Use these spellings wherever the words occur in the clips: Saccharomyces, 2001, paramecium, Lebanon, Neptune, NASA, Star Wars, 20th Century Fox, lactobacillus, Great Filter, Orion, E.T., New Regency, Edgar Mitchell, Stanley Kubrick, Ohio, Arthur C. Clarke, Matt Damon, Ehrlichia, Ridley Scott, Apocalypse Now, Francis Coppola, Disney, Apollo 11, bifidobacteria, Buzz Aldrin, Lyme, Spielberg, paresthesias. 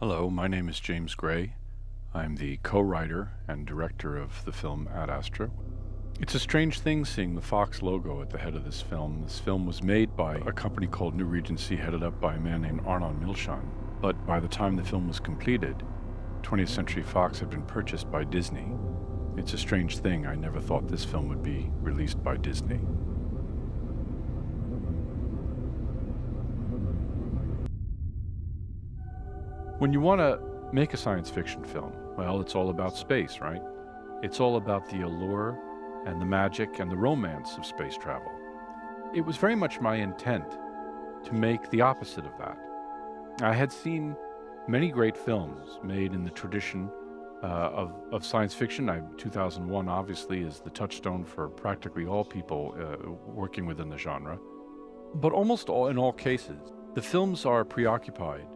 Hello, my name is James Gray. I'm the co-writer and director of the film Ad Astra. It's a strange thing seeing the Fox logo at the head of this film. This film was made by a company called New Regency, headed up by a man named Arnon Milchan. But by the time the film was completed, 20th Century Fox had been purchased by Disney. It's a strange thing. I never thought this film would be released by Disney. When you want to make a science fiction film, well, it's all about space, right? It's all about the allure and the magic and the romance of space travel. It was very much my intent to make the opposite of that. I had seen many great films made in the tradition of science fiction. 2001, obviously, is the touchstone for practically all people working within the genre. But almost in all cases, the films are preoccupied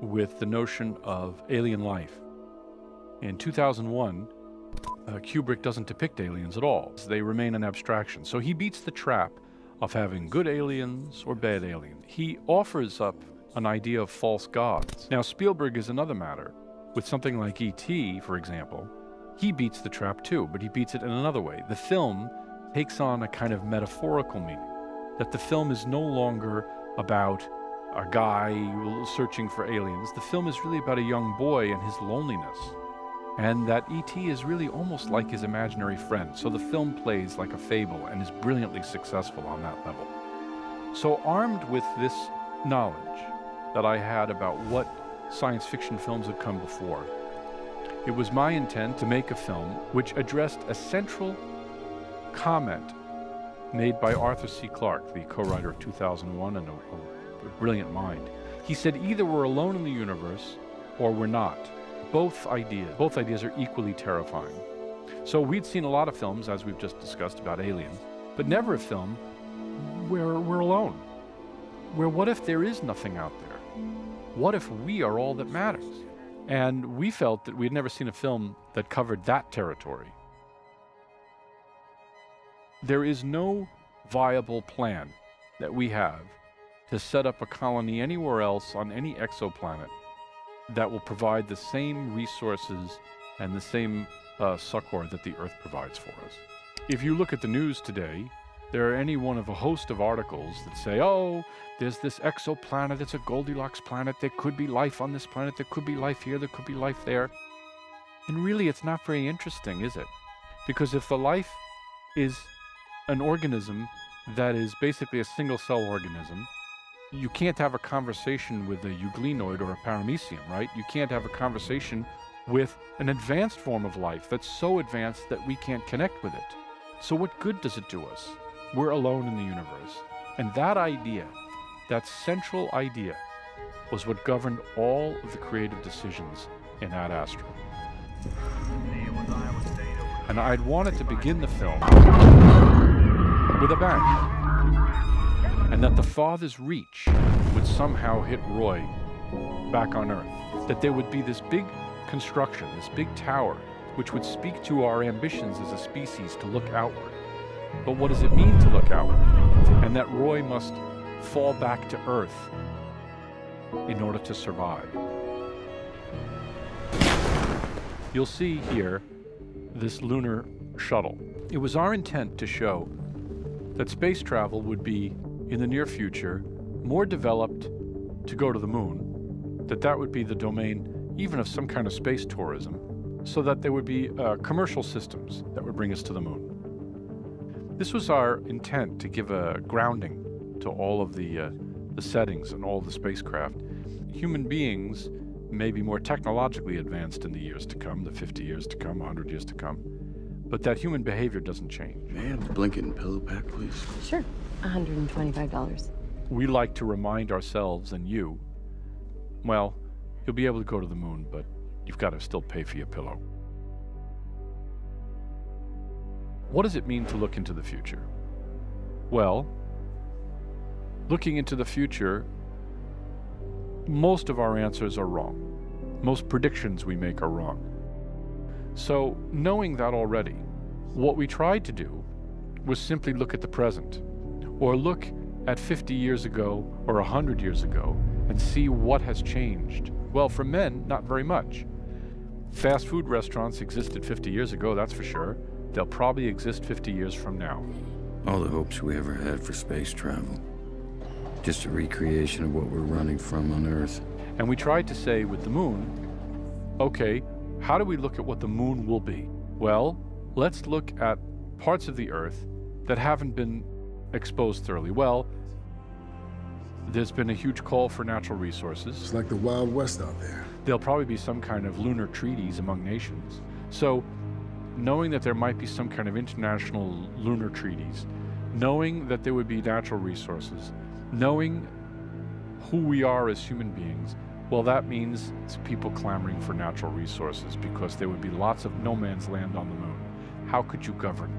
with the notion of alien life. In 2001, Kubrick doesn't depict aliens at all. They remain an abstraction. So he beats the trap of having good aliens or bad aliens. He offers up an idea of false gods. Now, Spielberg is another matter. With something like E.T., for example, he beats the trap too, but he beats it in another way. The film takes on a kind of metaphorical meaning, that the film is no longer about a guy searching for aliens. The film is really about a young boy and his loneliness, and that E.T. is really almost like his imaginary friend. So the film plays like a fable and is brilliantly successful on that level. So armed with this knowledge that I had about what science fiction films had come before, it was my intent to make a film which addressed a central comment made by Arthur C. Clarke, the co-writer of 2001 and a brilliant mind. He said, either we're alone in the universe or we're not. Both ideas are equally terrifying. So we'd seen a lot of films, as we've just discussed, about aliens, but never a film where we're alone. Where what if there is nothing out there? What if we are all that matters? And we felt that we had never seen a film that covered that territory. There is no viable plan that we have to set up a colony anywhere else on any exoplanet that will provide the same resources and the same succor that the Earth provides for us. If you look at the news today, there are any one of a host of articles that say, oh, there's this exoplanet, it's a Goldilocks planet, there could be life on this planet, there could be life here, there could be life there. And really, it's not very interesting, is it? Because if the life is an organism that is basically a single-cell organism, you can't have a conversation with a euglenoid or a paramecium, right? You can't have a conversation with an advanced form of life that's so advanced that we can't connect with it. So what good does it do us? We're alone in the universe. And that idea, that central idea, was what governed all of the creative decisions in Ad Astra. And I'd wanted to begin the film with a bang, and that the father's reach would somehow hit Roy back on Earth. That there would be this big construction, this big tower, which would speak to our ambitions as a species to look outward. But what does it mean to look outward? And that Roy must fall back to Earth in order to survive. You'll see here this lunar shuttle. It was our intent to show that space travel would be, in the near future, more developed to go to the moon, that would be the domain even of some kind of space tourism, so that there would be commercial systems that would bring us to the moon. This was our intent, to give a grounding to all of the settings and all the spacecraft. Human beings may be more technologically advanced in the years to come, the 50 years to come, 100 years to come, but that human behavior doesn't change. May I have a blanket and pillow pack, please? Sure. $125. We like to remind ourselves, and you, well, you'll be able to go to the moon, but you've got to still pay for your pillow. What does it mean to look into the future? Well, looking into the future, most of our answers are wrong. Most predictions we make are wrong. So, knowing that already, what we tried to do was simply look at the present, or look at 50 years ago or 100 years ago and see what has changed. Well, for men, not very much. Fast food restaurants existed 50 years ago, that's for sure. They'll probably exist 50 years from now. All the hopes we ever had for space travel. Just a recreation of what we're running from on Earth. And we tried to say with the moon, okay, how do we look at what the moon will be? Well, let's look at parts of the Earth that haven't been exposed thoroughly. Well, there's been a huge call for natural resources. It's like the Wild West out there. There'll probably be some kind of lunar treaties among nations. So, knowing that there might be some kind of international lunar treaties, knowing that there would be natural resources, knowing who we are as human beings, well, that means it's people clamoring for natural resources because there would be lots of no man's land on the moon. How could you govern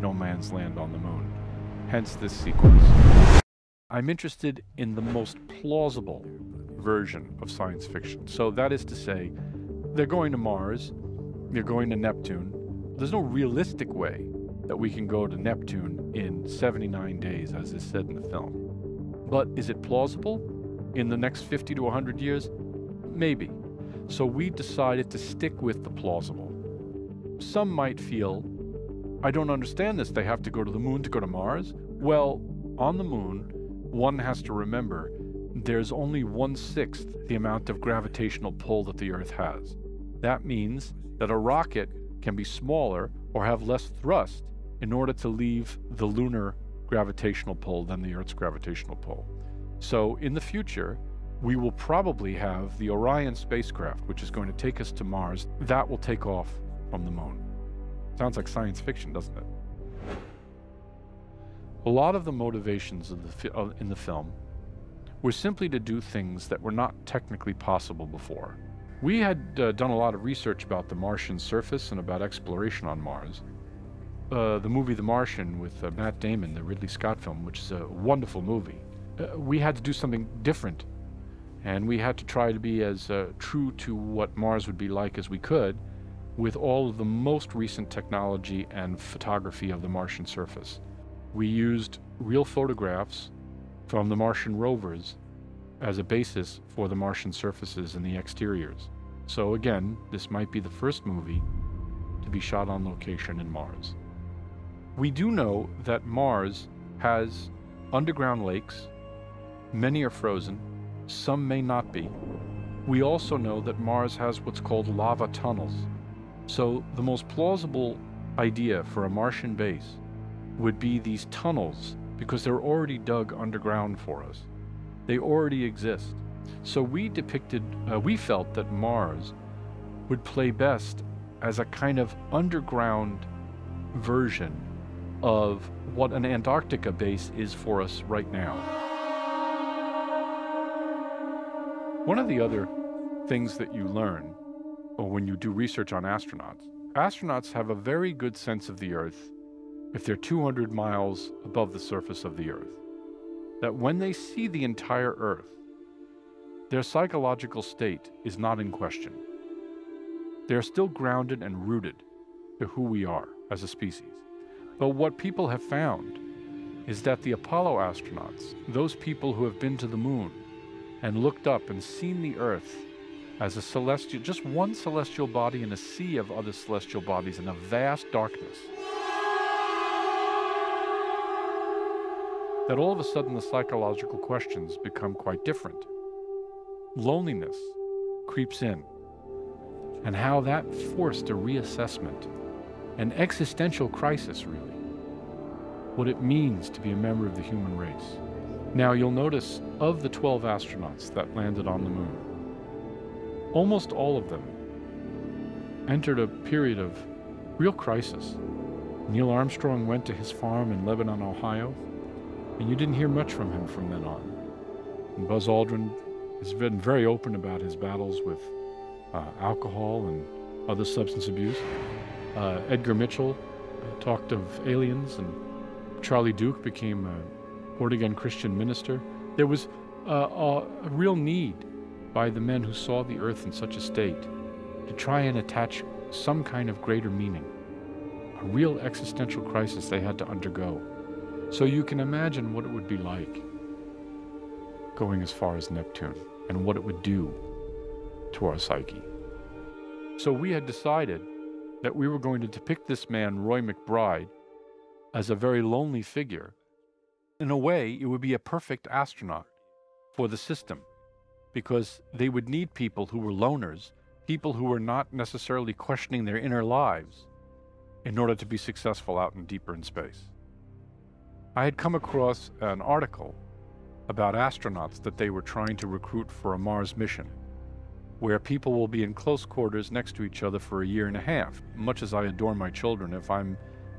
no man's land on the moon? Hence this sequence. I'm interested in the most plausible version of science fiction. So that is to say, they're going to Mars, they're going to Neptune. There's no realistic way that we can go to Neptune in 79 days, as is said in the film. But is it plausible? In the next 50 to 100 years? Maybe. So we decided to stick with the plausible. Some might feel, I don't understand this, they have to go to the moon to go to Mars? Well, on the moon, one has to remember, there's only 1/6 the amount of gravitational pull that the Earth has. That means that a rocket can be smaller or have less thrust in order to leave the lunar gravitational pull than the Earth's gravitational pull. So in the future, we will probably have the Orion spacecraft, which is going to take us to Mars. That will take off from the moon. Sounds like science fiction, doesn't it? A lot of the motivations in the film were simply to do things that were not technically possible before. We had done a lot of research about the Martian surface and about exploration on Mars. The movie The Martian with Matt Damon, the Ridley Scott film, which is a wonderful movie. We had to do something different, and we had to try to be as true to what Mars would be like as we could with all of the most recent technology and photography of the Martian surface. We used real photographs from the Martian rovers as a basis for the Martian surfaces and the exteriors. So again, this might be the first movie to be shot on location in Mars. We do know that Mars has underground lakes. Many are frozen, some may not be. We also know that Mars has what's called lava tunnels. So the most plausible idea for a Martian base would be these tunnels, because they're already dug underground for us. They already exist. So we felt that Mars would play best as a kind of underground version of what an Antarctica base is for us right now. One of the other things that you learn when you do research on astronauts have a very good sense of the Earth if they're 200 miles above the surface of the Earth. That when they see the entire Earth, their psychological state is not in question. They're still grounded and rooted to who we are as a species. But what people have found is that the Apollo astronauts, those people who have been to the moon, and looked up and seen the Earth as a celestial, just one celestial body in a sea of other celestial bodies in a vast darkness. That all of a sudden the psychological questions become quite different. Loneliness creeps in, and how that forced a reassessment, an existential crisis really, what it means to be a member of the human race. Now you'll notice, of the 12 astronauts that landed on the moon, almost all of them entered a period of real crisis. Neil Armstrong went to his farm in Lebanon, Ohio, and you didn't hear much from him from then on. And Buzz Aldrin has been very open about his battles with alcohol and other substance abuse. Edgar Mitchell talked of aliens, and Charlie Duke became a born-again Christian minister. There was a real need by the men who saw the Earth in such a state to try and attach some kind of greater meaning, a real existential crisis they had to undergo. So you can imagine what it would be like going as far as Neptune and what it would do to our psyche. So we had decided that we were going to depict this man, Roy McBride, as a very lonely figure. In a way, it would be a perfect astronaut for the system, because they would need people who were loners, people who were not necessarily questioning their inner lives in order to be successful out and deeper in space. I had come across an article about astronauts that they were trying to recruit for a Mars mission, where people will be in close quarters next to each other for a year and a half. Much as I adore my children, if I'm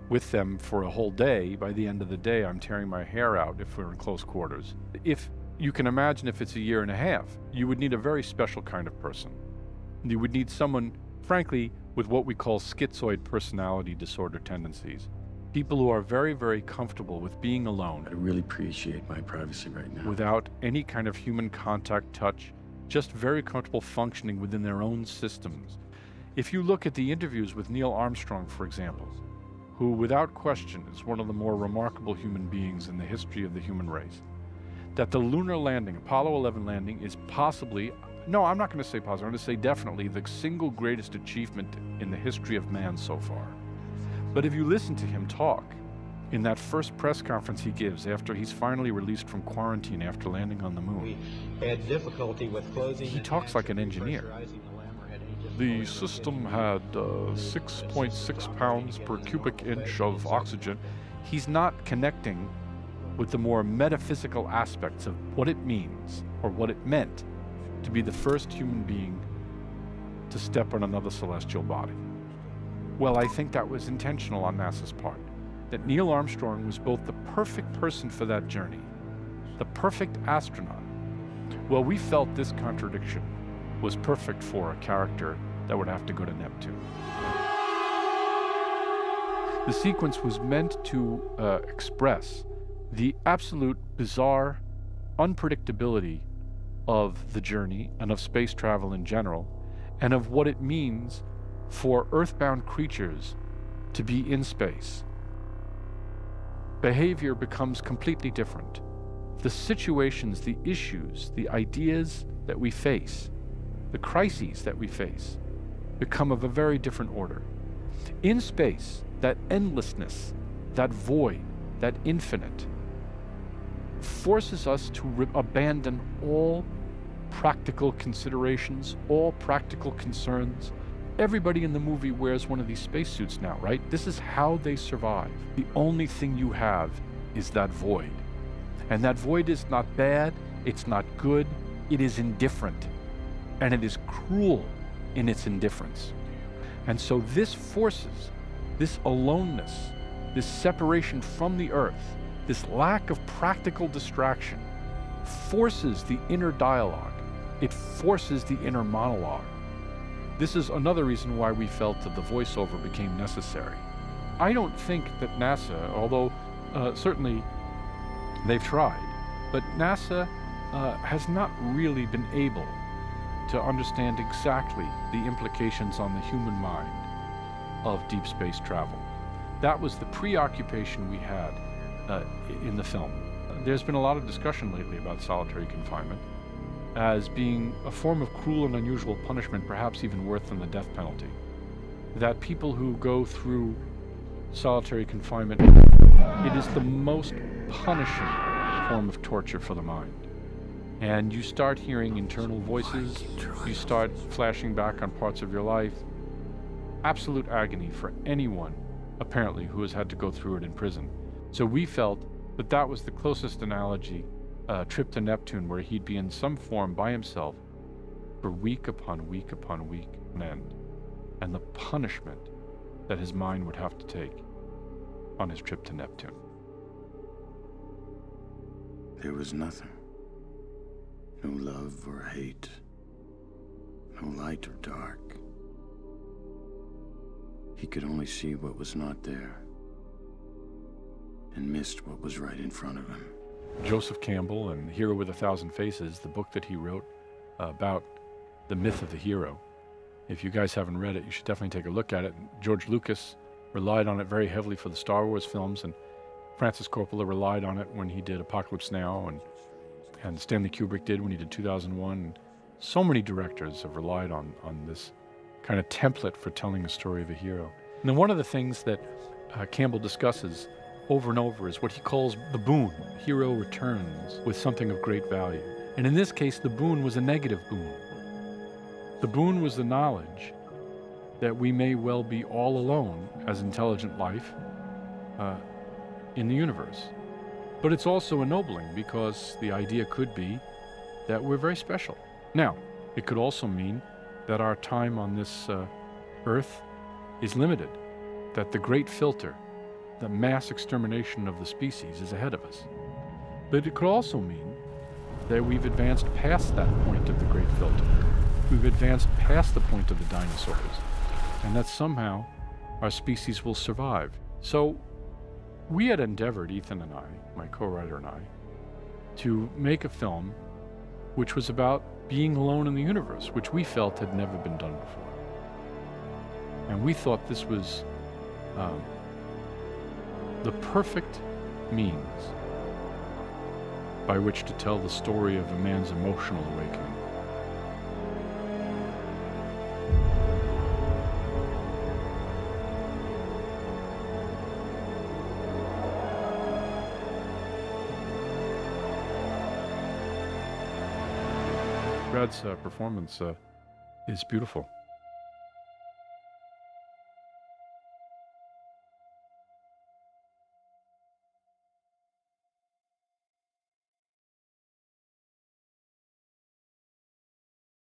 with them for a whole day, by the end of the day, I'm tearing my hair out if we're in close quarters. If you can imagine, if it's a year and a half, you would need a very special kind of person. You would need someone, frankly, with what we call schizoid personality disorder tendencies. People who are very, very comfortable with being alone. I really appreciate my privacy right now. Without any kind of human contact, touch, just very comfortable functioning within their own systems. If you look at the interviews with Neil Armstrong, for example, who without question is one of the more remarkable human beings in the history of the human race, that the lunar landing, Apollo 11 landing, is possibly, no, I'm not going to say possibly, I'm going to say definitely the single greatest achievement in the history of man so far. But if you listen to him talk, in that first press conference he gives after he's finally released from quarantine after landing on the moon, we had difficulty with closing. He talks like an engineer. The system had 6.6 pounds per cubic inch of oxygen. He's not connecting with the more metaphysical aspects of what it means or what it meant to be the first human being to step on another celestial body. Well, I think that was intentional on NASA's part, that Neil Armstrong was both the perfect person for that journey, the perfect astronaut. Well, we felt this contradiction was perfect for a character that would have to go to Neptune. The sequence was meant to express the absolute bizarre unpredictability of the journey and of space travel in general, and of what it means for earthbound creatures to be in space. Behavior becomes completely different. The situations, the issues, the ideas that we face, the crises that we face, become of a very different order. In space, that endlessness, that void, that infinite, forces us to abandon all practical considerations, all practical concerns. Everybody in the movie wears one of these spacesuits now, right? This is how they survive. The only thing you have is that void. And that void is not bad, it's not good, it is indifferent. And it is cruel in its indifference. And so this forces, this aloneness, this separation from the earth, this lack of practical distraction, forces the inner dialogue. It forces the inner monologue. This is another reason why we felt that the voiceover became necessary. I don't think that NASA, although certainly they've tried, but NASA has not really been able to understand exactly the implications on the human mind of deep space travel. That was the preoccupation we had in the film. There's been a lot of discussion lately about solitary confinement as being a form of cruel and unusual punishment, perhaps even worse than the death penalty. That people who go through solitary confinement, it is the most punishing form of torture for the mind. And you start hearing internal voices, you start flashing back on parts of your life. Absolute agony for anyone, apparently, who has had to go through it in prison. So we felt that that was the closest analogy. A trip to Neptune, where he'd be in some form by himself for week upon week upon week on end, and the punishment that his mind would have to take on his trip to Neptune. There was nothing. No love or hate. No light or dark. He could only see what was not there, and missed what was right in front of him. Joseph Campbell and The Hero with a Thousand Faces, the book that he wrote about the myth of the hero. If you guys haven't read it, you should definitely take a look at it. George Lucas relied on it very heavily for the Star Wars films, and Francis Coppola relied on it when he did Apocalypse Now, and Stanley Kubrick did when he did 2001, and So many directors have relied on this kind of template for telling a story of a hero. And then one of the things that Campbell discusses over and over is what he calls the boon. Hero returns with something of great value. And in this case, the boon was a negative boon. The boon was the knowledge that we may well be all alone as intelligent life in the universe. But it's also ennobling, because the idea could be that we're very special. Now, it could also mean that our time on this Earth is limited, that the great filter, the mass extermination of the species, is ahead of us. But it could also mean that we've advanced past that point of the great filter. We've advanced past the point of the dinosaurs, and that somehow our species will survive. So we had endeavored, Ethan and I, my co-writer and I, to make a film which was about being alone in the universe, which we felt had never been done before. And we thought this was the perfect means by which to tell the story of a man's emotional awakening. Brad's performance is beautiful.